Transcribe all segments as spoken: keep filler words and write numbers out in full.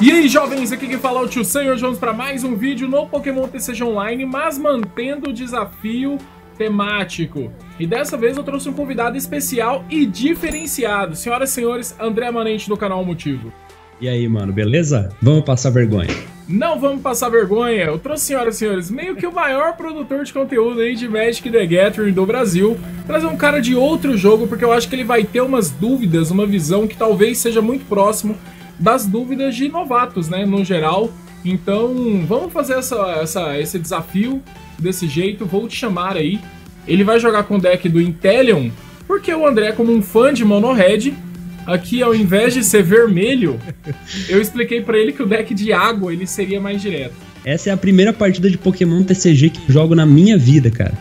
E aí, jovens, aqui quem fala é o Tio Sam e hoje vamos para mais um vídeo no Pokémon T C G Online, mas mantendo o desafio temático. E dessa vez eu trouxe um convidado especial e diferenciado. Senhoras e senhores, André Manenti do canal UMotivo. E aí, mano, beleza? Vamos passar vergonha. Não vamos passar vergonha. Eu trouxe, senhoras e senhores, meio que o maior produtor de conteúdo aí de Magic the Gathering do Brasil. Trazer um cara de outro jogo, porque eu acho que ele vai ter umas dúvidas, uma visão que talvez seja muito próximo das dúvidas de novatos, né, no geral. Então, vamos fazer essa, essa, esse desafio desse jeito. Vou te chamar aí. Ele vai jogar com o deck do Inteleon, porque o André, como um fã de Mono Red, aqui ao invés de ser vermelho, eu expliquei pra ele que o deck de água ele seria mais direto. Essa é a primeira partida de Pokémon T C G que eu jogo na minha vida, cara.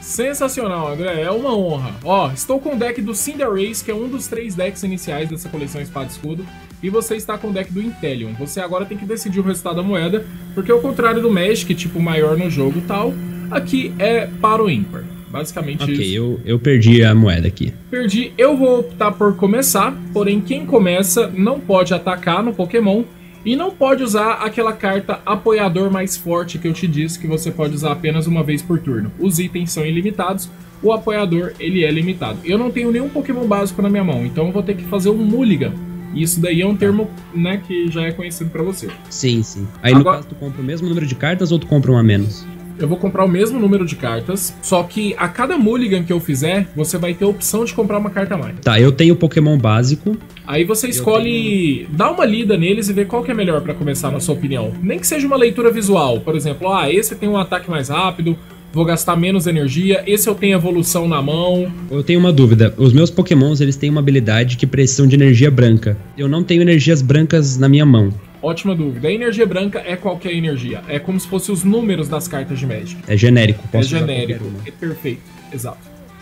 Sensacional, André, é uma honra. Ó, estou com o deck do Cinderace, que é um dos três decks iniciais dessa coleção Espada e Escudo, e você está com o deck do Inteleon. Você agora tem que decidir o resultado da moeda, porque ao contrário do Magic, tipo maior no jogo e tal, aqui é para o ímpar. Basicamente okay, isso. Ok, eu, eu perdi a moeda aqui. Perdi. Eu vou optar por começar, porém quem começa não pode atacar no Pokémon e não pode usar aquela carta apoiador mais forte que eu te disse que você pode usar apenas uma vez por turno. Os itens são ilimitados, o apoiador ele é limitado. Eu não tenho nenhum Pokémon básico na minha mão, então eu vou ter que fazer um mulligan. Isso daí é um termo, né, que já é conhecido pra você. Sim, sim. Aí agora, no caso tu compra o mesmo número de cartas ou tu compra uma a menos? Eu vou comprar o mesmo número de cartas, só que a cada mulligan que eu fizer, você vai ter a opção de comprar uma carta a mais. Tá, eu tenho Pokémon básico. Aí você escolhe, tenho... dá uma lida neles e vê qual que é melhor pra começar, na sua opinião. Nem que seja uma leitura visual, por exemplo, ah, esse tem um ataque mais rápido, vou gastar menos energia, esse eu tenho evolução na mão. Eu tenho uma dúvida, os meus Pokémons eles têm uma habilidade que precisam de energia branca. Eu não tenho energias brancas na minha mão. Ótima dúvida. A energia branca é qualquer energia. É como se fossem os números das cartas de Magic. É genérico. É genérico. É perfeito. Exato.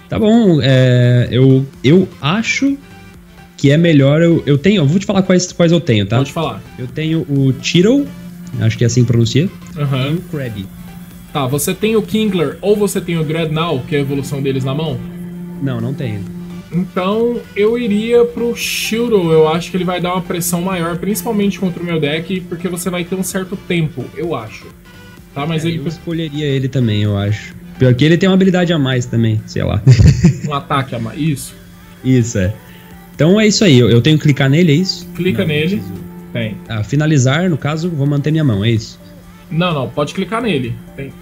Tá bom. É, eu, eu acho que é melhor... Eu, eu tenho... Eu vou te falar quais, quais eu tenho, tá? Pode falar. Eu tenho o Cheetle. Acho que é assim que pronuncia. Uhum. E o Krabby. Tá, você tem o Kingler ou você tem o Dreadnought, que é a evolução deles na mão? Não, não tenho. Então eu iria pro Shiro, eu acho que ele vai dar uma pressão maior, principalmente contra o meu deck, porque você vai ter um certo tempo, eu acho. Tá, mas é, ele... Eu escolheria ele também, eu acho. Pior que ele tem uma habilidade a mais também, sei lá. Um ataque a mais, isso? Isso, é. Então é isso aí, eu tenho que clicar nele, é isso? Clica não, nele, preciso... tem. Ah, finalizar, no caso, vou manter minha mão, é isso? Não, não, pode clicar nele, tem.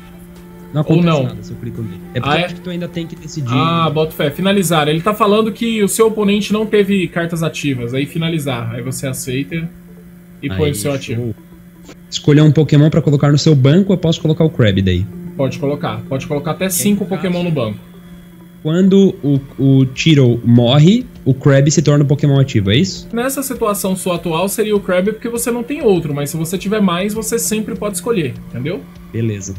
Não acontece ou não. Nada se eu clico nele. É porque ah, eu acho que tu ainda tem que decidir. Ah, bota fé. Finalizar. Ele tá falando que o seu oponente não teve cartas ativas. Aí finalizar. Aí você aceita e aí, põe o seu ativo. Escolher um Pokémon pra colocar no seu banco, eu posso colocar o Krabby daí? Pode colocar. Pode colocar até cinco Pokémon no banco. Quando o, o Cheetle morre, o Krabby se torna um Pokémon ativo, é isso? Nessa situação sua atual seria o Krabby porque você não tem outro. Mas se você tiver mais, você sempre pode escolher. Entendeu? Beleza.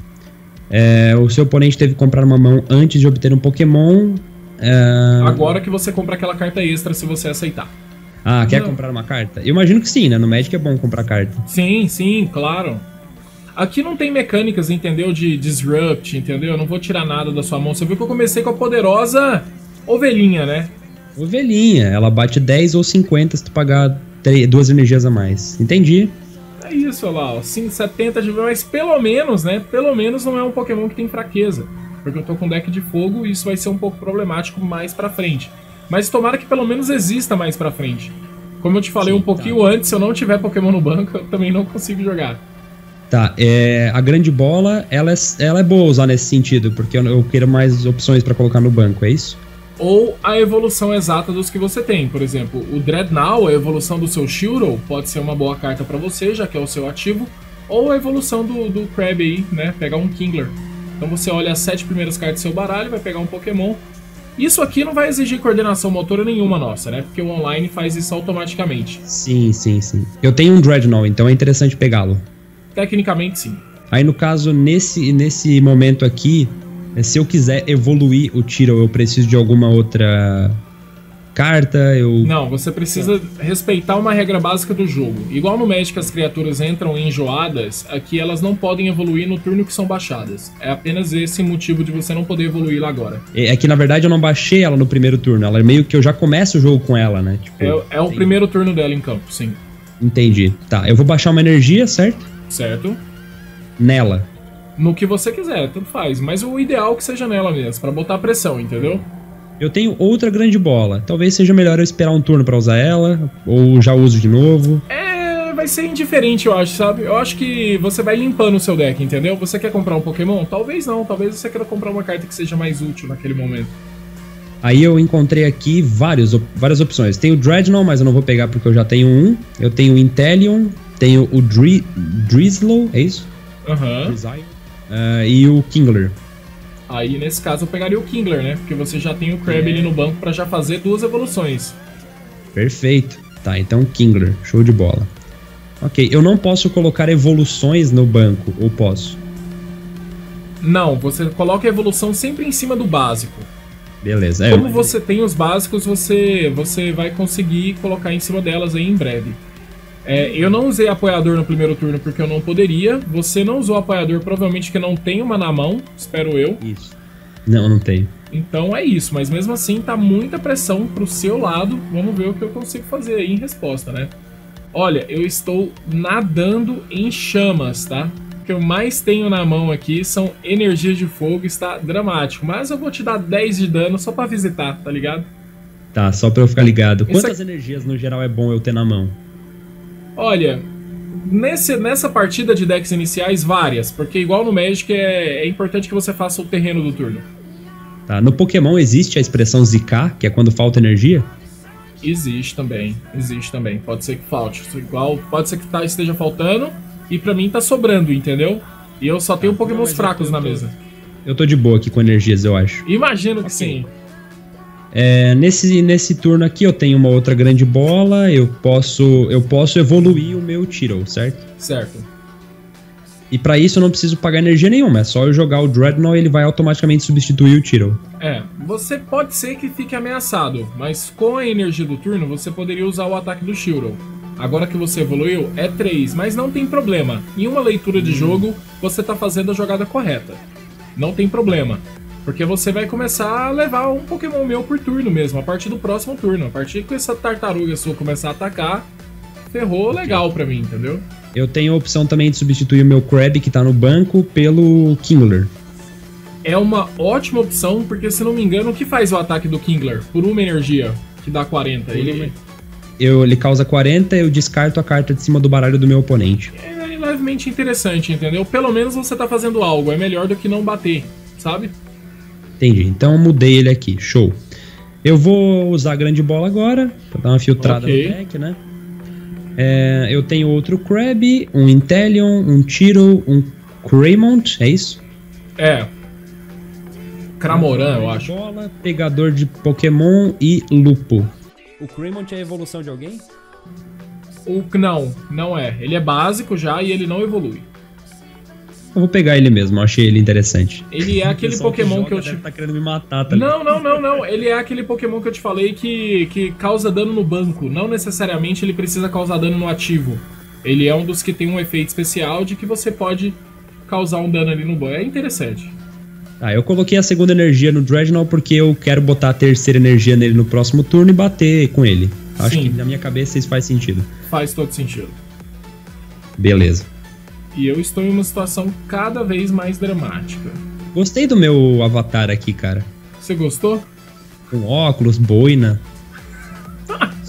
É, o seu oponente teve que comprar uma mão antes de obter um Pokémon. É... Agora que você compra aquela carta extra, se você aceitar. Ah, quer não. comprar uma carta? Eu imagino que sim, né? No Magic é bom comprar carta. Sim, sim, claro. Aqui não tem mecânicas, entendeu? De disrupt, entendeu? Eu não vou tirar nada da sua mão. Você viu que eu comecei com a poderosa ovelhinha, né? Ovelhinha. Ela bate dez ou cinquenta se tu pagar duas energias a mais. Entendi. É isso, olha lá, ó, setenta de V, mas pelo menos, né, pelo menos não é um Pokémon que tem fraqueza, porque eu tô com deck de fogo e isso vai ser um pouco problemático mais pra frente, mas tomara que pelo menos exista mais pra frente. Como eu te falei, sim, um pouquinho tá. antes, se eu não tiver Pokémon no banco, eu também não consigo jogar. Tá, é, a grande bola, ela é, ela é boa usar nesse sentido, porque eu, eu quero mais opções pra colocar no banco, é isso? Ou a evolução exata dos que você tem. Por exemplo, o Dreadnought, a evolução do seu Shiro, pode ser uma boa carta pra você, já que é o seu ativo. Ou a evolução do, do Krabby aí, né? Pegar um Kingler. Então você olha as sete primeiras cartas do seu baralho, vai pegar um Pokémon. Isso aqui não vai exigir coordenação motora nenhuma nossa, né? Porque o online faz isso automaticamente. Sim, sim, sim. Eu tenho um Dreadnought, então é interessante pegá-lo. Tecnicamente, sim. Aí no caso, nesse, nesse momento aqui... Se eu quiser evoluir o Cheetle, eu preciso de alguma outra carta, eu... Não, você precisa respeitar uma regra básica do jogo. Igual no Magic as criaturas entram enjoadas, aqui elas não podem evoluir no turno que são baixadas. É apenas esse motivo de você não poder evoluir lá agora. É que na verdade eu não baixei ela no primeiro turno, ela meio que eu já começo o jogo com ela, né? Tipo, é, é o primeiro turno dela em campo, sim. Entendi. Tá, eu vou baixar uma energia, certo? Certo. Nela. No que você quiser, tanto faz. Mas o ideal é que seja nela mesmo, pra botar pressão, entendeu? Eu tenho outra grande bola. Talvez seja melhor eu esperar um turno pra usar ela, ou já uso de novo. É, vai ser indiferente, eu acho, sabe? Eu acho que você vai limpando o seu deck, entendeu? Você quer comprar um Pokémon? Talvez não, talvez você queira comprar uma carta que seja mais útil naquele momento. Aí eu encontrei aqui vários, várias opções. Tem o Dreadnought, mas eu não vou pegar porque eu já tenho um. Eu tenho o Inteleon, tenho o Dri Drizlo, é isso? Aham. Uhum. Uh, e o Kingler. Aí, nesse caso, eu pegaria o Kingler, né? Porque você já tem o Krabby é. ali no banco pra já fazer duas evoluções. Perfeito. Tá, então Kingler. Show de bola. Ok, eu não posso colocar evoluções no banco, ou posso? Não, você coloca a evolução sempre em cima do básico. Beleza. Como eu... você tem os básicos, você, você vai conseguir colocar em cima delas aí em breve. É, eu não usei apoiador no primeiro turno porque eu não poderia. Você não usou apoiador, provavelmente que não tem uma na mão, espero eu. Isso. Não, não tem. Então é isso, mas mesmo assim tá muita pressão pro seu lado. Vamos ver o que eu consigo fazer aí em resposta, né? Olha, eu estou nadando em chamas, tá? O que eu mais tenho na mão aqui são energias de fogo, está dramático. Mas eu vou te dar dez de dano só pra visitar, tá ligado? Tá, só pra eu ficar ligado. Quantas aqui... energias no geral é bom eu ter na mão? Olha, nesse, nessa partida de decks iniciais, várias. Porque igual no Magic, é, é importante que você faça o terreno do turno. Tá, no Pokémon existe a expressão zicar, que é quando falta energia? Existe também, existe também. Pode ser que falte. Igual, pode ser que tá, esteja faltando e pra mim tá sobrando, entendeu? E eu só tenho Pokémons fracos na mesa. Eu tô de boa aqui com energias, eu acho. Imagino que sim. É, nesse, nesse turno aqui eu tenho uma outra grande bola, eu posso, eu posso evoluir o meu Cheetle, certo? Certo. E pra isso eu não preciso pagar energia nenhuma, é só eu jogar o Dreadnought e ele vai automaticamente substituir o Cheetle. É, você pode ser que fique ameaçado, mas com a energia do turno você poderia usar o ataque do Cheetle. Agora que você evoluiu, é três, mas não tem problema. Em uma leitura de jogo, você tá fazendo a jogada correta. Não tem problema. Porque você vai começar a levar um Pokémon meu por turno mesmo, a partir do próximo turno. A partir que essa tartaruga sua começar a atacar, ferrou legal pra mim, entendeu? Eu tenho a opção também de substituir o meu Krabby que tá no banco pelo Kingler. É uma ótima opção, porque se não me engano, o que faz o ataque do Kingler? Por uma energia, que dá quarenta. Ele, eu, ele causa quarenta, eu descarto a carta de cima do baralho do meu oponente. É, é levemente interessante, entendeu? Pelo menos você tá fazendo algo, é melhor do que não bater, sabe? Entendi, então eu mudei ele aqui, show. Eu vou usar a grande bola agora, pra dar uma filtrada okay. no deck, né? É, eu tenho outro Krabby, um Inteleon, um Cheetle, um Craymont, é isso? É. Cramorant, eu acho. Bola, pegador de Pokémon e Lupo. O Craymont é a evolução de alguém? O, não, não é. Ele é básico já e ele não evolui. Eu vou pegar ele mesmo, eu achei ele interessante. Ele é aquele Pokémon que, que eu te... tá querendo me matar, tá ligado? Não, não, não, não. Ele é aquele Pokémon que eu te falei que, que causa dano no banco. Não necessariamente ele precisa causar dano no ativo. Ele é um dos que tem um efeito especial de que você pode causar um dano ali no banco. É interessante. Ah, eu coloquei a segunda energia no Dreadnought porque eu quero botar a terceira energia nele no próximo turno e bater com ele. Acho Sim. que na minha cabeça isso faz sentido. Faz todo sentido. Beleza. E eu estou em uma situação cada vez mais dramática. Gostei do meu avatar aqui, cara. Você gostou? Com óculos, boina.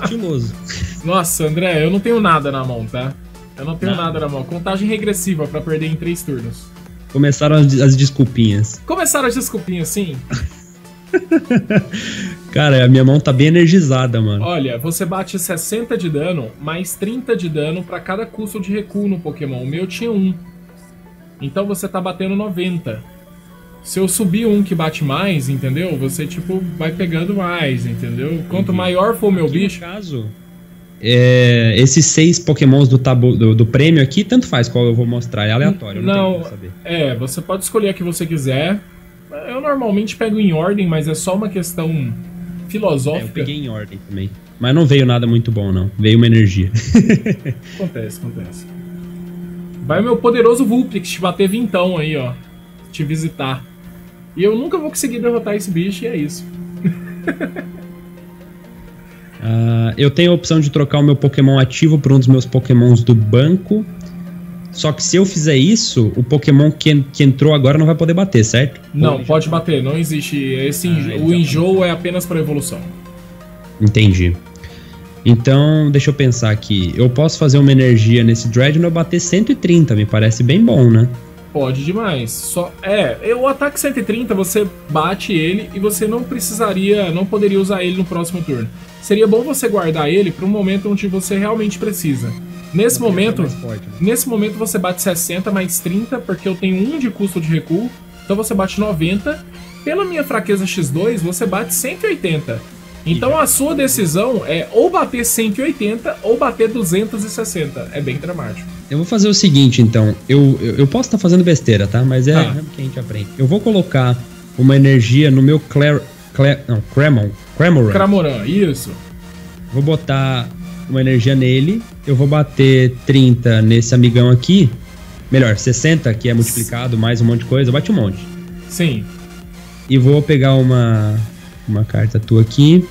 Estiloso. Nossa, André, eu não tenho nada na mão, tá? Eu não tenho nada, nada na mão. Contagem regressiva pra perder em três turnos. Começaram as, as desculpinhas. Começaram as desculpinhas, sim. Cara, a minha mão tá bem energizada, mano. Olha, você bate sessenta de dano, mais trinta de dano pra cada custo de recuo no Pokémon. O meu tinha um. Então você tá batendo noventa. Se eu subir um que bate mais, entendeu? Você, tipo, vai pegando mais, entendeu? Quanto uhum. maior for o meu aqui bicho... No caso, é, esses seis Pokémons do, tabu, do, do prêmio aqui, tanto faz qual eu vou mostrar. É aleatório, eu não, não tenho como saber. É, você pode escolher a que você quiser. Eu normalmente pego em ordem, mas é só uma questão filosófica... É, eu peguei em ordem também. Mas não veio nada muito bom, não. Veio uma energia. Acontece, acontece. Vai o meu poderoso Vulprix te bater vintão aí, ó. Te visitar. E eu nunca vou conseguir derrotar esse bicho, e é isso. uh, eu tenho a opção de trocar o meu Pokémon ativo por um dos meus Pokémons do banco. Só que se eu fizer isso, o Pokémon que, que entrou agora não vai poder bater, certo? Não, pode, pode bater, não existe. Esse ah, o enjoo é apenas para evolução. Entendi. Então, deixa eu pensar aqui. Eu posso fazer uma energia nesse Dreadnought e bater cento e trinta, me parece bem bom, né? Pode demais. Só, é, o ataque cento e trinta, você bate ele e você não precisaria, não poderia usar ele no próximo turno. Seria bom você guardar ele para um momento onde você realmente precisa. Nesse momento, forte, né? nesse momento você bate sessenta mais trinta, porque eu tenho um de custo de recuo, então você bate noventa. Pela minha fraqueza X dois, você bate cento e oitenta. Então a sua decisão é ou bater cento e oitenta ou bater duzentos e sessenta. É bem dramático. Eu vou fazer o seguinte, então. Eu, eu, eu posso estar tá fazendo besteira, tá? Mas é ah. que a gente aprende. Eu vou colocar uma energia no meu Clare, Clare, não, Cramorant. Cramorant, isso. Vou botar uma energia nele. Eu vou bater trinta nesse amigão aqui. Melhor, sessenta, que é multiplicado, mais um monte de coisa. Eu bati um monte. Sim. E vou pegar uma... uma carta tua aqui.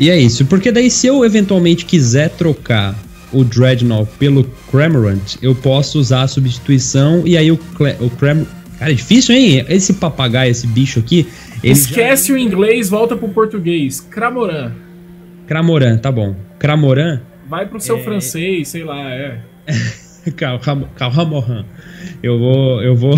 E é isso. Porque daí, se eu eventualmente quiser trocar o Dreadnought pelo Cramorant, eu posso usar a substituição. E aí o, o Cramorant... Cara, é difícil, hein? Esse papagaio, esse bicho aqui... Ele Esquece já... o inglês, volta pro português. Cramorant. Cramorant, tá bom. Cramorant... Vai pro seu é... francês, sei lá, é... Cramorant. Eu vou... Eu vou...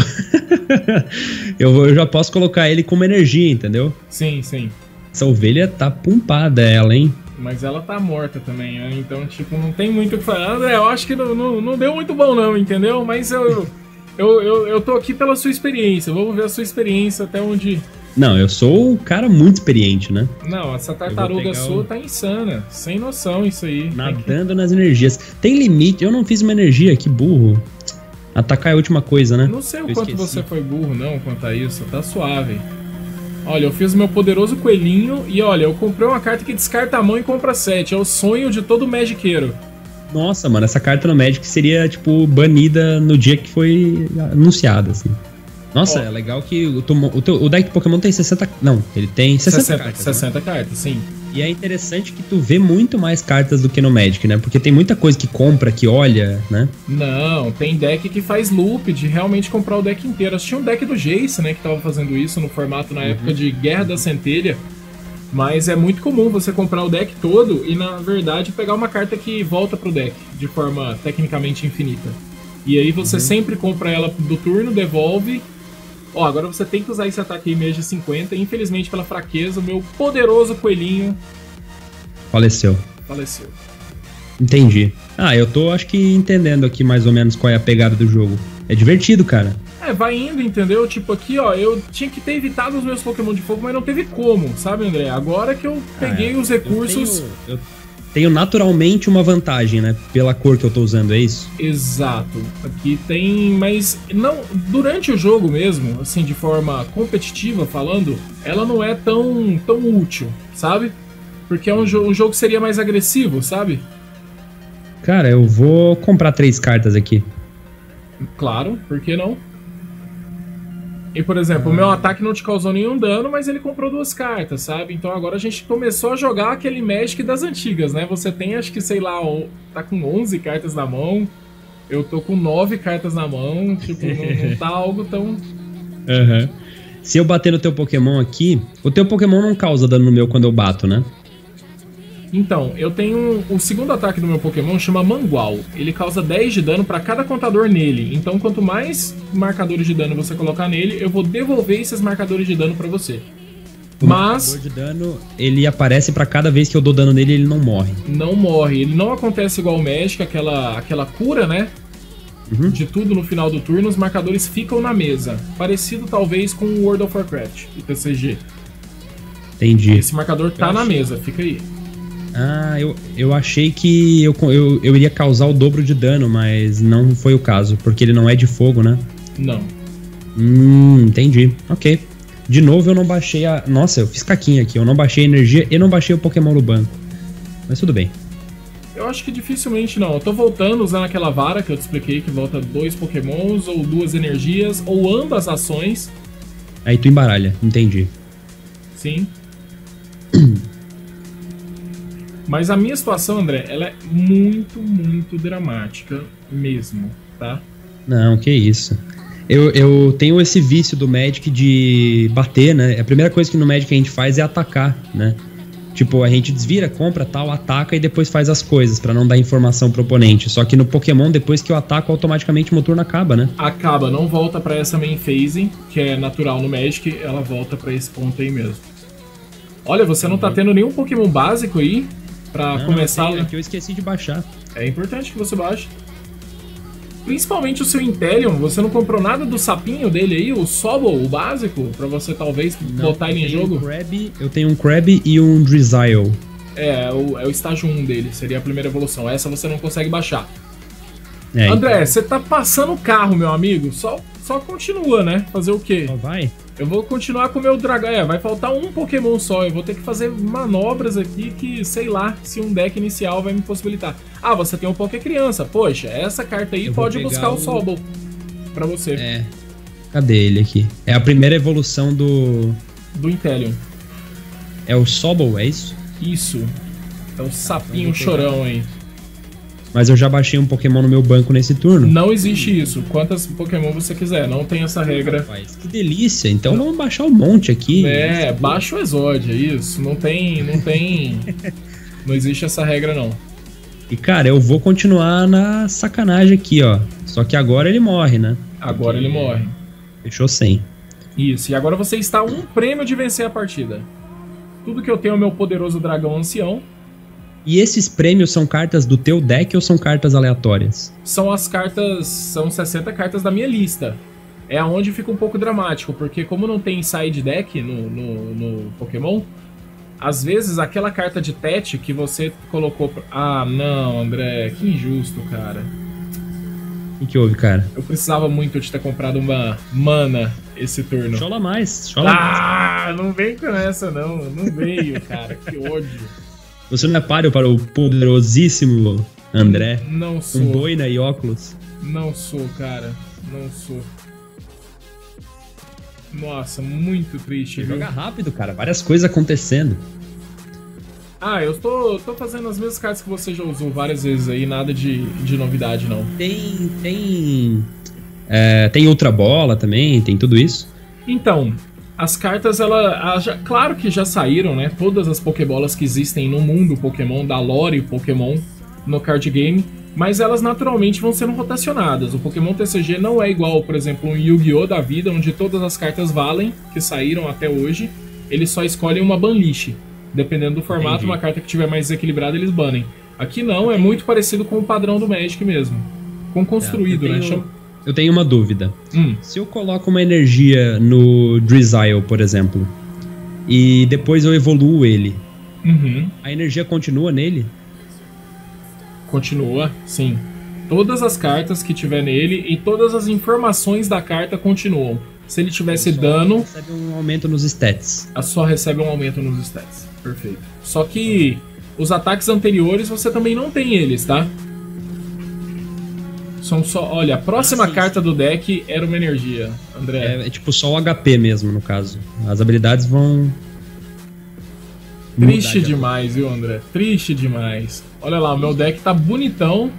eu, vou, eu já posso colocar ele como energia, entendeu? Sim, sim. Essa ovelha tá pumpada, ela, hein? Mas ela tá morta também, né? Então, tipo, não tem muito o que falar. André, eu acho que não, não, não deu muito bom não, entendeu? Mas eu, eu, eu, eu tô aqui pela sua experiência. Vamos ver a sua experiência até onde... Não, eu sou um cara muito experiente, né? Não, essa tartaruga sua o... tá insana. Sem noção isso aí. Nadando que... nas energias. Tem limite. Eu não fiz uma energia, que burro. Atacar é a última coisa, né? Não sei o eu quanto esqueci. Você foi burro, não, quanto a isso. Tá suave. Olha, eu fiz o meu poderoso coelhinho e, olha, eu comprei uma carta que descarta a mão e compra sete. É o sonho de todo magiqueiro. Nossa, mano, essa carta no Magic seria, tipo, banida no dia que foi anunciada, assim. Nossa, oh. é legal que o, o, teu, o deck de Pokémon tem sessenta... Não, ele tem sessenta, sessenta cartas. sessenta né? cartas, sim. E é interessante que tu vê muito mais cartas do que no Magic, né? Porque tem muita coisa que compra, que olha, né? Não, tem deck que faz loop de realmente comprar o deck inteiro. Eu tinha um deck do Jace, né, que tava fazendo isso no formato na uhum. época de Guerra da Centelha. Mas é muito comum você comprar o deck todo e, na verdade, pegar uma carta que volta pro deck de forma tecnicamente infinita. E aí você uhum. sempre compra ela do turno, devolve... Ó, oh, agora você tem que usar esse ataque aí mesmo de cinquenta. Infelizmente, pela fraqueza, o meu poderoso coelhinho... Faleceu. Faleceu. Entendi. Ah, eu tô, acho que, entendendo aqui mais ou menos qual é a pegada do jogo. É divertido, cara. É, vai indo, entendeu? Tipo, aqui, ó, eu tinha que ter evitado os meus Pokémon de fogo, mas não teve como, sabe, André? Agora que eu peguei ah, é. os recursos... Eu tenho, eu tenho naturalmente uma vantagem, né? Pela cor que eu tô usando, é isso? Exato. Aqui tem... Mas não, durante o jogo mesmo, assim, de forma competitiva falando, ela não é tão, tão útil, sabe? Porque é um, jo um jogo que seria mais agressivo, sabe? Cara, eu vou comprar três cartas aqui. Claro, por que não? E, por exemplo, ah. o meu ataque não te causou nenhum dano, mas ele comprou duas cartas, sabe? Então agora a gente começou a jogar aquele Magic das antigas, né? Você tem, acho que, sei lá, tá com onze cartas na mão, eu tô com nove cartas na mão, tipo, não, não tá algo tão... Uhum. Se eu bater no teu Pokémon aqui, o teu Pokémon não causa dano no meu quando eu bato, né? Então, eu tenho... O segundo ataque do meu Pokémon chama Mangual. Ele causa dez de dano para cada contador nele. Então, quanto mais marcadores de dano você colocar nele, eu vou devolver esses marcadores de dano para você. O Mas... marcador de dano, ele aparece para cada vez que eu dou dano nele, ele não morre. Não morre. Ele não acontece igual o Magic, aquela, aquela cura, né? Uhum. De tudo no final do turno, os marcadores ficam na mesa. Parecido, talvez, com o World of Warcraft e T C G. Entendi. Esse marcador tá eu na achei. mesa, fica aí. Ah, eu, eu achei que eu, eu, eu iria causar o dobro de dano, mas não foi o caso, porque ele não é de fogo, né? Não. Hum, entendi. Ok. De novo eu não baixei a... Nossa, eu fiz caquinha aqui. Eu não baixei a energia e não baixei o Pokémon no banco. Mas tudo bem. Eu acho que dificilmente não. Eu tô voltando usando aquela vara que eu te expliquei, que volta dois Pokémons, ou duas energias, ou ambas ações. Aí tu embaralha, entendi. Sim. Mas a minha situação, André, ela é muito, muito dramática mesmo, tá? Não, que isso. Eu, eu tenho esse vício do Magic de bater, né? A primeira coisa que no Magic a gente faz é atacar, né? Tipo, a gente desvira, compra, tal, ataca e depois faz as coisas, pra não dar informação pro oponente. Só que no Pokémon, depois que eu ataco, automaticamente meu turno acaba, né? Acaba, não volta pra essa main phase, que é natural no Magic, ela volta pra esse ponto aí mesmo. Olha, você não tá tendo nenhum Pokémon básico aí pra não, começar... Não, é que eu esqueci de baixar. É importante que você baixe. Principalmente o seu Inteleon, você não comprou nada do sapinho dele aí, o Sobble, o básico, pra você talvez não, botar ele em jogo? Um Krabby, eu tenho um Krabby e um Drizlo. É, é o, é o estágio um dele, seria a primeira evolução. Essa você não consegue baixar. É, André, então. Você tá passando o carro, meu amigo, só, só continua, né? Fazer o quê? Só vai? Eu vou continuar com o meu dragão, é, vai faltar um Pokémon só, eu vou ter que fazer manobras aqui que, sei lá, se um deck inicial vai me possibilitar. Ah, você tem um Poké Criança, poxa, essa carta aí eu pode buscar o, o Sobble pra você. É, cadê ele aqui? É a primeira evolução do... Do Inteleon. É o Sobble, é isso? Isso, é um sapinho ah, chorão aí. Mas eu já baixei um Pokémon no meu banco nesse turno. Não existe isso. Quantas Pokémon você quiser. Não tem essa regra. Que delícia. Então vamos baixar um monte aqui. É, baixa o Exódio, é isso. Não tem... Não tem... não existe essa regra, não. E, cara, eu vou continuar na sacanagem aqui, ó. Só que agora ele morre, né? Agora ele morre. Fechou cem. Isso. E agora você está a um prêmio de vencer a partida. Tudo que eu tenho é o meu poderoso dragão ancião. E esses prêmios são cartas do teu deck ou são cartas aleatórias? São as cartas... São sessenta cartas da minha lista. É onde fica um pouco dramático, porque como não tem side deck no, no, no Pokémon, às vezes aquela carta de tete que você colocou... Pra... Ah, não, André, que injusto, cara. O que houve, cara? Eu precisava muito de ter comprado uma mana esse turno. Chola mais, chola ah, mais. Ah, não veio com essa, não. Não veio, cara. Que ódio. Você não é páreo para o poderosíssimo André? Não sou. Com boina e óculos? Não sou, cara. Não sou. Nossa, muito triste. Joga rápido, cara. Várias coisas acontecendo. Ah, eu tô, tô fazendo as mesmas cartas que você já usou várias vezes aí. Nada de, de novidade, não. Tem... Tem... É, tem outra bola também? Tem tudo isso? Então... As cartas, ela, a, já, claro que já saíram, né? Todas as Pokébolas que existem no mundo Pokémon, da lore Pokémon, no card game. Mas elas naturalmente vão sendo rotacionadas. O Pokémon T C G não é igual, por exemplo, um Yu-Gi-Oh! Da vida, onde todas as cartas valem, que saíram até hoje. Eles só escolhem uma banlist. Dependendo do formato, entendi. Uma carta que tiver mais desequilibrada, eles banem. Aqui não, é muito parecido com o padrão do Magic mesmo. Com construído, é, tenho... né? Chama... Eu tenho uma dúvida. Hum. Se eu coloco uma energia no Drizzle, por exemplo, e depois eu evoluo ele, uhum. A energia continua nele? Continua, sim. Todas as cartas que tiver nele e todas as informações da carta continuam. Se ele tivesse dano... recebe um aumento nos stats. Só recebe um aumento nos stats. Perfeito. Só que os ataques anteriores você também não tem eles, tá? São só, olha, a próxima ah, carta do deck era uma energia, André. É, é tipo só o H P mesmo, no caso. As habilidades vão... Triste de demais, viu, André? Triste demais. Olha lá, o meu deck tá bonitão.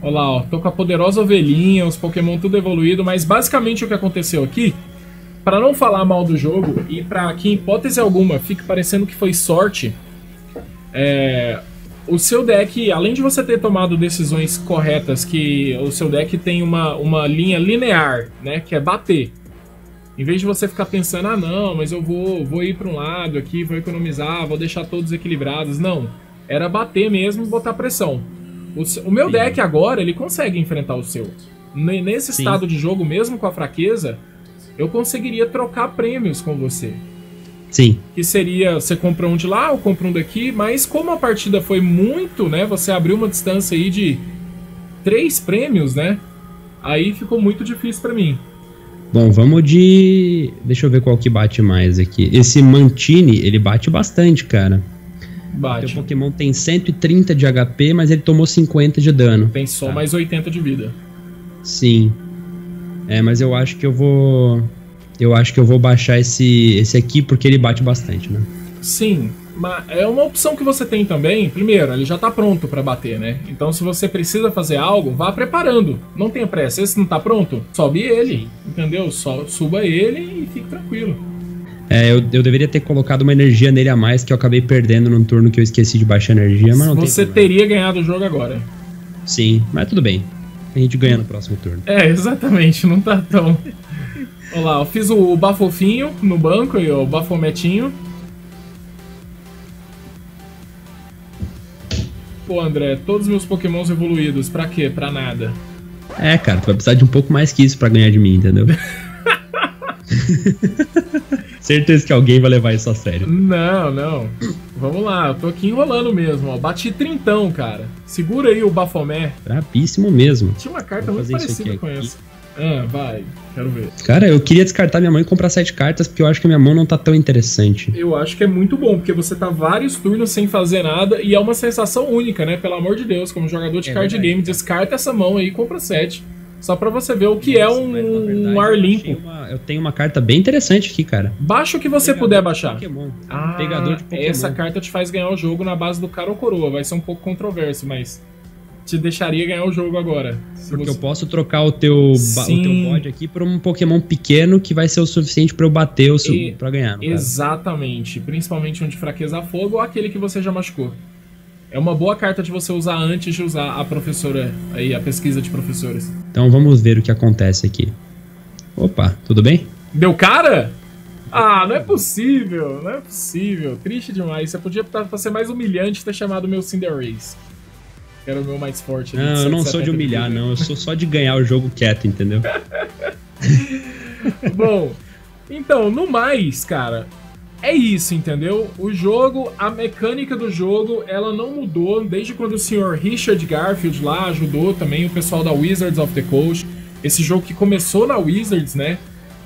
Olha lá, ó, tô com a poderosa ovelhinha, os Pokémon tudo evoluído, mas basicamente o que aconteceu aqui, pra não falar mal do jogo, e pra que em hipótese alguma fique parecendo que foi sorte, é... O seu deck, além de você ter tomado decisões corretas, que o seu deck tem uma, uma linha linear, né, que é bater. Em vez de você ficar pensando, ah não, mas eu vou, vou ir para um lado aqui, vou economizar, vou deixar todos equilibrados. Não, era bater mesmo e botar pressão. O, o meu Sim. deck agora, ele consegue enfrentar o seu. Nesse Sim. estado de jogo, mesmo com a fraqueza, eu conseguiria trocar prêmios com você. Sim. Que seria, você compra um de lá, ou compra um daqui, mas como a partida foi muito, né, você abriu uma distância aí de três prêmios, né, aí ficou muito difícil pra mim. Bom, vamos de... Deixa eu ver qual que bate mais aqui. Esse Mantini, ele bate bastante, cara. Bate. Porque o Pokémon tem cento e trinta de H P, mas ele tomou cinquenta de dano. Tem só tá. mais oitenta de vida. Sim. É, mas eu acho que eu vou... Eu acho que eu vou baixar esse, esse aqui porque ele bate bastante, né? Sim, mas é uma opção que você tem também. Primeiro, ele já tá pronto pra bater, né? Então se você precisa fazer algo, vá preparando. Não tenha pressa, esse não tá pronto, sobe ele, entendeu? Só suba ele e fique tranquilo. É, eu, eu deveria ter colocado uma energia nele a mais que eu acabei perdendo num turno que eu esqueci de baixar energia, mas não tem. Você teria ganhado o jogo agora. Sim, mas tudo bem. A gente ganha no próximo turno. É, exatamente, não tá tão... Olha lá, eu fiz o bafofinho no banco e o bafometinho. Pô, André, todos os meus pokémons evoluídos, pra quê? Pra nada. É, cara, tu vai precisar de um pouco mais que isso pra ganhar de mim, entendeu? Certeza que alguém vai levar isso a sério. Não, não. Vamos lá, eu tô aqui enrolando mesmo, ó. Bati trintão, cara. Segura aí o bafomé. Brabíssimo mesmo. Tinha uma carta muito parecida com essa. Ah, vai, quero ver. Cara, eu queria descartar minha mão e comprar sete cartas, porque eu acho que minha mão não tá tão interessante. Eu acho que é muito bom, porque você tá vários turnos sem fazer nada, e é uma sensação única, né? Pelo amor de Deus, como jogador de é card verdade. game, descarta essa mão aí e compra sete. Só pra você ver o que Nossa, é um, verdade, um ar limpo. Eu, uma, eu tenho uma carta bem interessante aqui, cara. Baixa o que você Pegador puder baixar. Pokémon. Ah, Pegador de Pokémon. Essa carta te faz ganhar o jogo na base do cara ou coroa. Vai ser um pouco controverso, mas... te deixaria ganhar o jogo agora. Porque você... eu posso trocar o teu, o teu bode aqui por um Pokémon pequeno que vai ser o suficiente pra eu bater o seu... e... pra ganhar. Exatamente. Caso. Principalmente um de fraqueza a fogo ou aquele que você já machucou. É uma boa carta de você usar antes de usar a professora, aí, a pesquisa de professores. Então vamos ver o que acontece aqui. Opa, tudo bem? Deu cara? Ah, não é possível, não é possível. Triste demais. Você podia optar pra ser mais humilhante ter chamado meu Cinderace. Era o meu mais forte. Não, eu não sou de humilhar, vida. não. Eu sou só de ganhar o jogo quieto, entendeu? Bom, então, no mais, cara, é isso, entendeu? O jogo, a mecânica do jogo, ela não mudou desde quando o senhor Richard Garfield lá ajudou também o pessoal da Wizards of the Coast. Esse jogo que começou na Wizards, né?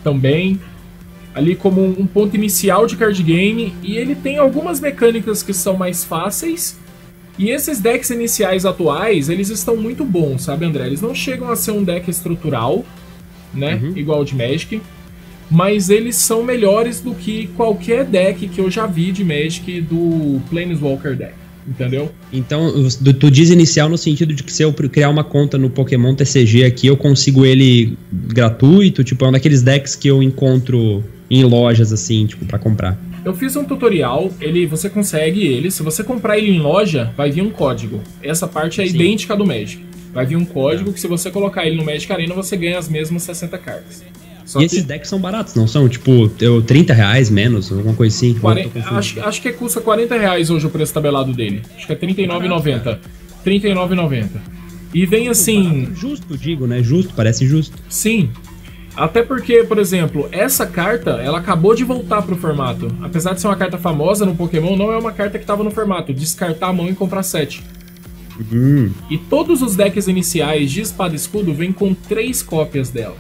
Também. Ali como um ponto inicial de card game. E ele tem algumas mecânicas que são mais fáceis. E esses decks iniciais atuais, eles estão muito bons, sabe, André? Eles não chegam a ser um deck estrutural, né? Uhum. Igual o de Magic. Mas eles são melhores do que qualquer deck que eu já vi de Magic do Planeswalker deck, entendeu? Então, tu diz inicial no sentido de que se eu criar uma conta no Pokémon T C G aqui, eu consigo ele gratuito? Tipo, é um daqueles decks que eu encontro em lojas, assim, tipo, pra comprar. Eu fiz um tutorial, ele, você consegue ele, se você comprar ele em loja, vai vir um código. Essa parte é Sim. idêntica à do Magic. Vai vir um código que se você colocar ele no Magic Arena, você ganha as mesmas sessenta cartas. Só e que... esses decks são baratos, não são? Tipo, trinta reais menos, alguma coisa assim? quarenta, acho, acho que custa quarenta reais hoje o preço tabelado dele. Acho que é trinta e nove reais e noventa centavos. trinta e nove reais e noventa centavos. E vem assim... Justo, digo, né? Justo, parece justo. Sim. Até porque, por exemplo, essa carta, ela acabou de voltar pro formato. Apesar de ser uma carta famosa no Pokémon, não é uma carta que tava no formato. Descartar a mão e comprar sete. Uhum. E todos os decks iniciais de Espada e Escudo vêm com três cópias dela.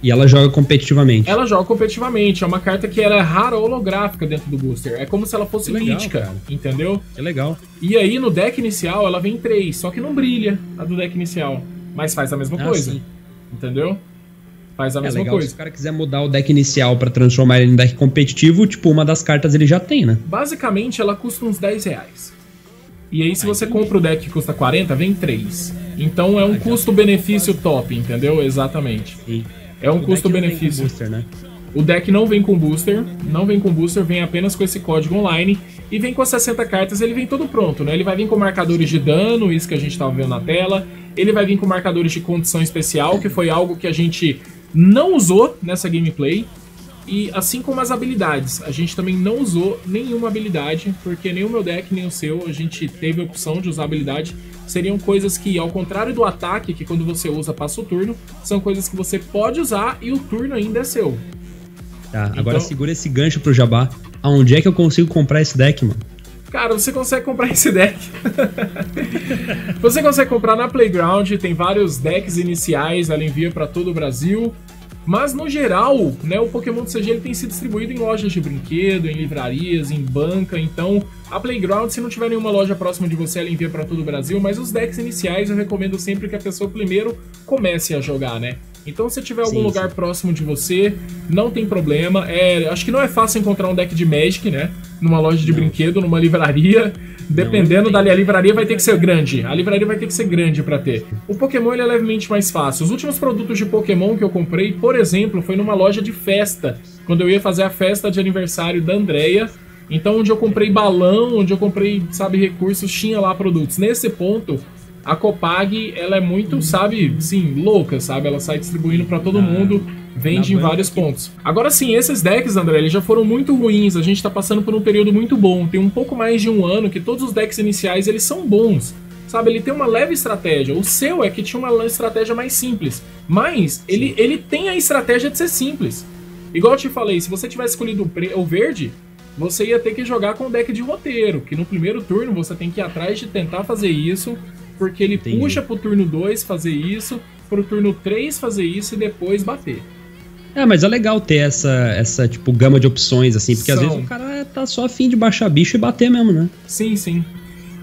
E ela joga competitivamente. Ela joga competitivamente. É uma carta que ela é rara holográfica dentro do booster. É como se ela fosse mítica, entendeu? É legal. E aí, no deck inicial, ela vem em três. Só que não brilha a do deck inicial. Mas faz a mesma ah, coisa. Sim. Entendeu? Faz a é mesma legal. coisa. Se o cara quiser mudar o deck inicial pra transformar ele em deck competitivo, tipo, uma das cartas ele já tem, né? Basicamente, ela custa uns dez reais. E aí, se aí você tem... compra o deck que custa quarenta, vem três. Então, é um ah, custo-benefício top, entendeu? Exatamente. Sim. É um custo-benefício. Né? O deck não vem com booster, não vem com booster, vem apenas com esse código online. E vem com as sessenta cartas, ele vem todo pronto, né? Ele vai vir com marcadores de dano, isso que a gente tava vendo na tela. Ele vai vir com marcadores de condição especial, que foi algo que a gente... não usou nessa gameplay. E assim como as habilidades, a gente também não usou nenhuma habilidade, porque nem o meu deck, nem o seu, a gente teve a opção de usar habilidade. Seriam coisas que, ao contrário do ataque, que quando você usa passa o turno, são coisas que você pode usar e o turno ainda é seu. Tá, então, agora segura esse gancho pro Jabá. Aonde é que eu consigo comprar esse deck, mano? Cara, você consegue comprar esse deck. Você consegue comprar na Playground, tem vários decks iniciais, ela envia pra todo o Brasil. Mas no geral, né, o Pokémon T C G ele tem sido distribuído em lojas de brinquedo, em livrarias, em banca, então a Playground, se não tiver nenhuma loja próxima de você, ela envia para todo o Brasil, mas os decks iniciais eu recomendo sempre que a pessoa primeiro comece a jogar, né? Então se tiver algum sim, lugar sim. próximo de você, não tem problema. É, acho que não é fácil encontrar um deck de Magic, né? Numa loja de não. brinquedo, numa livraria. Dependendo da livraria vai ter que ser grande. A livraria vai ter que ser grande pra ter. O Pokémon ele é levemente mais fácil. Os últimos produtos de Pokémon que eu comprei, por exemplo, foi numa loja de festa. Quando eu ia fazer a festa de aniversário da Andreia. Então onde eu comprei balão, onde eu comprei, sabe, recursos, tinha lá produtos. Nesse ponto... A Copag, ela é muito, sabe, sim, louca, sabe? Ela sai distribuindo pra todo mundo, vende em vários pontos. Agora sim, esses decks, André, eles já foram muito ruins. A gente tá passando por um período muito bom. Tem um pouco mais de um ano que todos os decks iniciais, eles são bons. Sabe, ele tem uma leve estratégia. O seu é que tinha uma estratégia mais simples. Mas ele, ele tem a estratégia de ser simples. Igual eu te falei, se você tivesse escolhido o verde... Você ia ter que jogar com o deck de roteiro, que no primeiro turno você tem que ir atrás de tentar fazer isso, porque ele Entendi. puxa pro turno dois fazer isso, pro turno três fazer isso e depois bater. É, mas é legal ter essa, essa tipo, gama de opções, assim, porque São... às vezes o cara tá só afim de baixar bicho e bater mesmo, né? Sim, sim.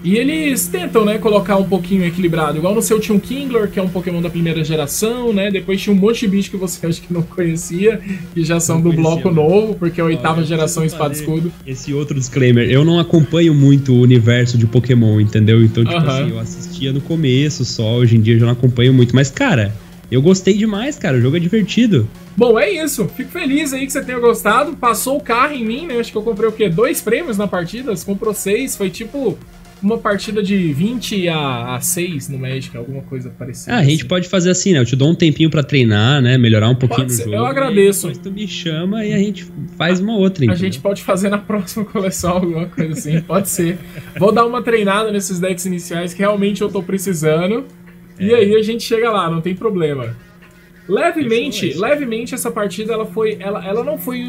E eles tentam, né, colocar um pouquinho equilibrado. Igual no seu tinha um Kingler, que é um Pokémon da primeira geração, né? Depois tinha um monte de bicho que você acha que não conhecia, que já são não do conhecia, bloco né? novo, porque é a oitava geração Espada e Escudo. Esse outro disclaimer, eu não acompanho muito o universo de Pokémon, entendeu? Então, tipo uh-huh. assim, eu assistia no começo só, hoje em dia eu já não acompanho muito. Mas, cara, eu gostei demais, cara, o jogo é divertido. Bom, é isso. Fico feliz aí que você tenha gostado. Passou o carro em mim, né? Acho que eu comprei o quê? Dois prêmios na partida? Você comprou seis, foi tipo... Uma partida de vinte a seis no Magic, alguma coisa parecida. Ah, a gente assim. pode fazer assim, né? Eu te dou um tempinho pra treinar, né? Melhorar um pouquinho no jogo. Eu agradeço. Mas tu me chama e a gente faz a, uma outra. Entendeu? A gente pode fazer na próxima coleção alguma coisa assim, pode ser. Vou dar uma treinada nesses decks iniciais que realmente eu tô precisando. É. E aí a gente chega lá, não tem problema. Levemente, levemente essa partida ela foi, ela, ela não foi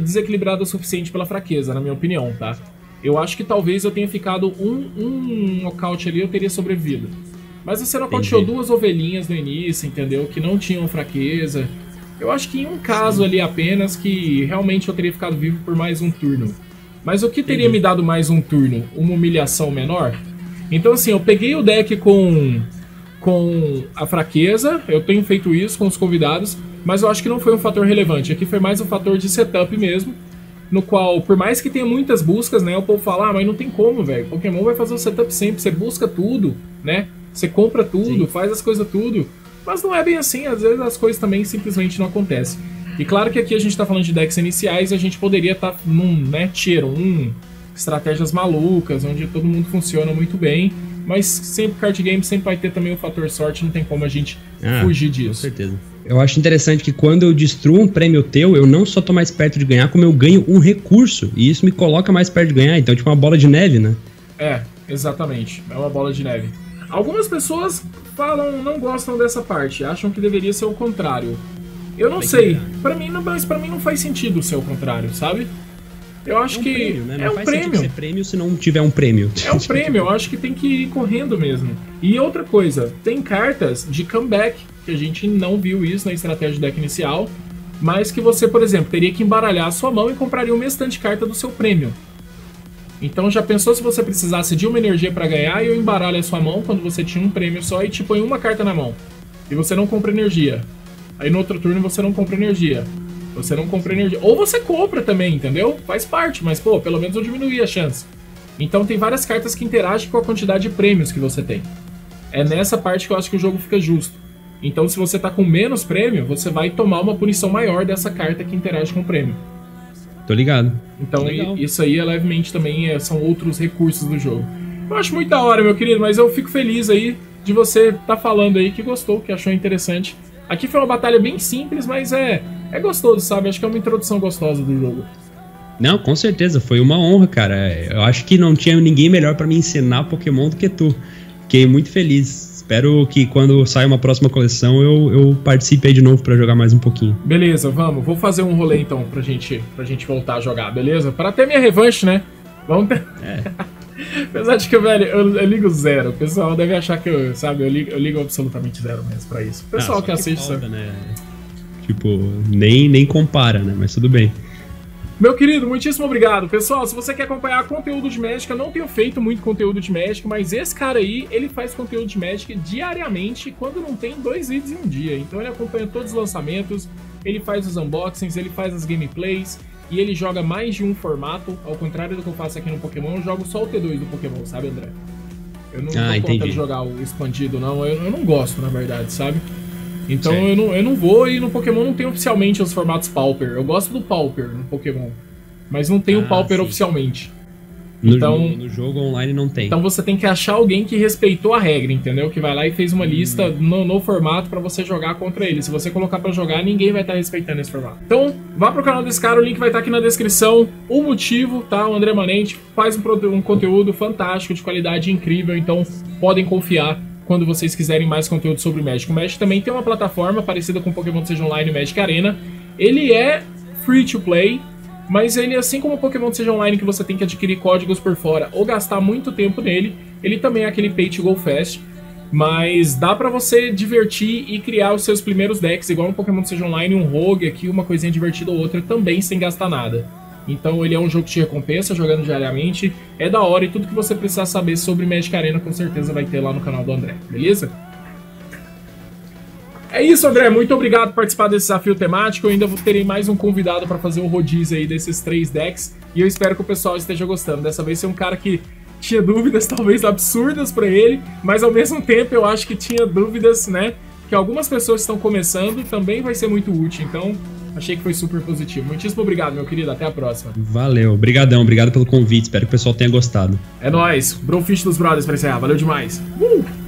desequilibrada o suficiente pela fraqueza, na minha opinião, tá? Eu acho que talvez eu tenha ficado um, um nocaute ali, eu teria sobrevivido. Mas você nocauteou duas ovelhinhas no início, entendeu? Que não tinham fraqueza. Eu acho que em um caso Sim. ali apenas que realmente eu teria ficado vivo por mais um turno. Mas o que Entendi. teria me dado mais um turno? Uma humilhação menor? Então assim, eu peguei o deck com, com a fraqueza, eu tenho feito isso com os convidados, mas eu acho que não foi um fator relevante. Aqui foi mais um fator de setup mesmo. No qual, por mais que tenha muitas buscas, né? O povo fala, ah, mas não tem como, velho. Pokémon vai fazer o setup sempre, você busca tudo, né? Você compra tudo, Sim. faz as coisas tudo. Mas não é bem assim, às vezes as coisas também simplesmente não acontecem. E claro que aqui a gente tá falando de decks iniciais e a gente poderia estar tá num, né, tier um, estratégias malucas, onde todo mundo funciona muito bem. Mas sempre card game sempre vai ter também o fator sorte, não tem como a gente ah, fugir disso. Com certeza. Eu acho interessante que quando eu destruo um prêmio teu, eu não só tô mais perto de ganhar, como eu ganho um recurso. E isso me coloca mais perto de ganhar, então é tipo uma bola de neve, né? É, exatamente. É uma bola de neve. Algumas pessoas falam, não gostam dessa parte, acham que deveria ser o contrário. Eu não Bem sei. Pra mim, não, mas pra mim não faz sentido ser o contrário, sabe? Eu acho que é um prêmio, né? Não faz sentido ser prêmio se não tiver um prêmio. É um prêmio, eu acho que tem que ir correndo mesmo. E outra coisa, tem cartas de comeback, que a gente não viu isso na estratégia do deck inicial, mas que você, por exemplo, teria que embaralhar a sua mão e compraria uma estante de carta do seu prêmio. Então já pensou se você precisasse de uma energia pra ganhar e eu embaralho a sua mão quando você tinha um prêmio só e te põe uma carta na mão. E você não compra energia. Aí no outro turno você não compra energia. Você não compra energia. Ou você compra também, entendeu? Faz parte, mas pô, pelo menos eu diminuí a chance. Então tem várias cartas que interagem com a quantidade de prêmios que você tem. É nessa parte que eu acho que o jogo fica justo. Então se você tá com menos prêmio, você vai tomar uma punição maior dessa carta que interage com o prêmio. Tô ligado. Então Legal. isso aí é levemente também, é, são outros recursos do jogo. Eu acho muito da hora, meu querido, mas eu fico feliz aí de você tá falando aí que gostou, que achou interessante. Aqui foi uma batalha bem simples, mas é, é gostoso, sabe? Acho que é uma introdução gostosa do jogo. Não, com certeza, foi uma honra, cara. Eu acho que não tinha ninguém melhor pra me ensinar Pokémon do que tu. Fiquei muito feliz. Espero que quando sair uma próxima coleção eu, eu participe aí de novo pra jogar mais um pouquinho. Beleza, vamos. Vou fazer um rolê então pra gente, pra gente voltar a jogar, beleza? Pra ter minha revanche, né? Vamos ter... É. Apesar de que, velho, eu, eu ligo zero. O pessoal deve achar que eu, sabe, eu ligo, eu ligo absolutamente zero mesmo pra isso. O pessoal ah, que, que assiste, falta, sabe? Né? Tipo, nem, nem compara, né? Mas tudo bem. Meu querido, muitíssimo obrigado. Pessoal, se você quer acompanhar conteúdo de Magic, eu não tenho feito muito conteúdo de Magic, mas esse cara aí, ele faz conteúdo de Magic diariamente, quando não tem dois vídeos em um dia. Então ele acompanha todos os lançamentos, ele faz os unboxings, ele faz as gameplays, e ele joga mais de um formato. Ao contrário do que eu faço aqui no Pokémon, eu jogo só o T dois do Pokémon, sabe, André? Eu não ah, tô contando jogar o expandido, não. Eu, eu não gosto, na verdade, sabe? Então eu não, eu não vou, e no Pokémon não tem oficialmente os formatos Pauper. Eu gosto do Pauper no Pokémon, mas não tem ah, o Pauper sim. oficialmente. No, então, jogo, no jogo online não tem. Então você tem que achar alguém que respeitou a regra, entendeu? Que vai lá e fez uma hum. lista no, no formato pra você jogar contra ele. Se você colocar pra jogar, ninguém vai estar tá respeitando esse formato. Então vá pro canal desse cara, o link vai estar tá aqui na descrição. O motivo, tá? O André Manenti faz um, um conteúdo fantástico, de qualidade incrível, então podem confiar. Quando vocês quiserem mais conteúdo sobre o Magic. O Magic também tem uma plataforma parecida com o Pokémon T C G Online e Magic Arena. Ele é free to play, mas ele, assim como o Pokémon T C G Online, que você tem que adquirir códigos por fora ou gastar muito tempo nele, ele também é aquele pay to go fast, mas dá pra você divertir e criar os seus primeiros decks, igual no Pokémon T C G Online, um rogue aqui, uma coisinha divertida ou outra, também sem gastar nada. Então ele é um jogo que te recompensa jogando diariamente, é da hora, e tudo que você precisar saber sobre Magic Arena com certeza vai ter lá no canal do André, beleza? É isso, André, muito obrigado por participar desse desafio temático. Eu ainda terei mais um convidado para fazer o rodízio aí desses três decks, e eu espero que o pessoal esteja gostando. Dessa vez foi um cara que tinha dúvidas talvez absurdas para ele, mas ao mesmo tempo eu acho que tinha dúvidas, né, que algumas pessoas estão começando, também vai ser muito útil, então... Achei que foi super positivo. Muitíssimo obrigado, meu querido. Até a próxima. Valeu. Obrigadão. Obrigado pelo convite. Espero que o pessoal tenha gostado. É nóis. Brofist dos Brothers pra encerrar. Valeu demais. Uh!